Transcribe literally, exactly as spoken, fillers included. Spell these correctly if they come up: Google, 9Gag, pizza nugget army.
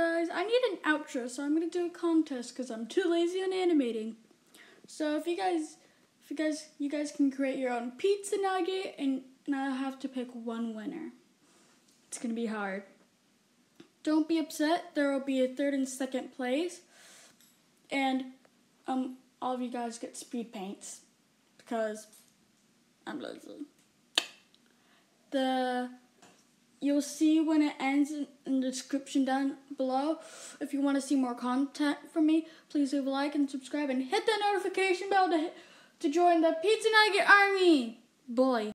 guys, I need an outro, so I'm gonna do a contest because I'm too lazy on animating. So if you guys, if you guys, you guys can create your own pizza nugget, and, and I'll have to pick one winner. It's gonna be hard. Don't be upset. There will be a third and second place, and um, all of you guys get speed paints because I'm lazy. The You'll see when it ends in, in the description down below. If you want to see more content from me, please leave a like and subscribe and hit that notification bell to, to join the Pizza Nugget Army. Boy.